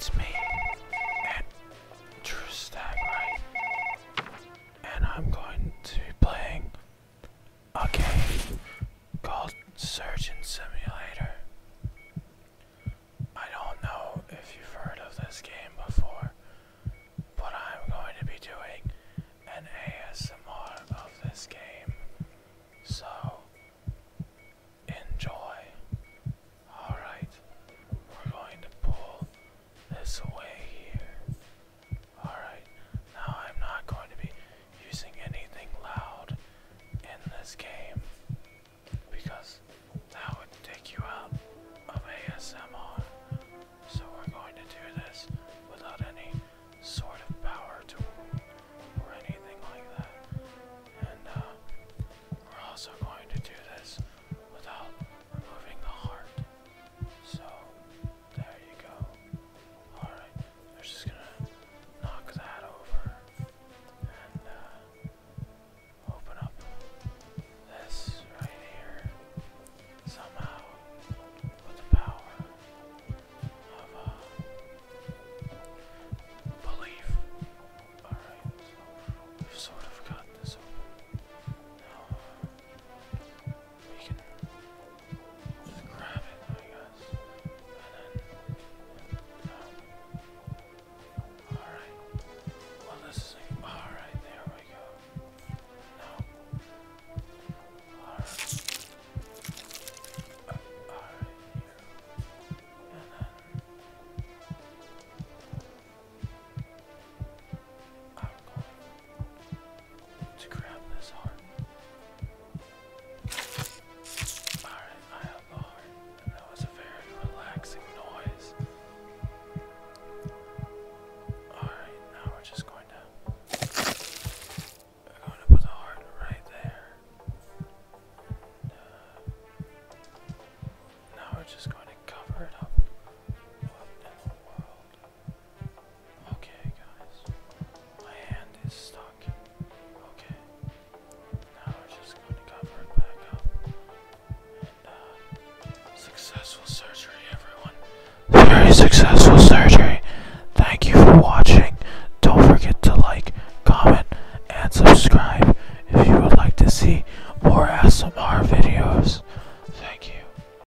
It's me, and True Stagway, and I'm going to be playing a game called Surgeon Simulator.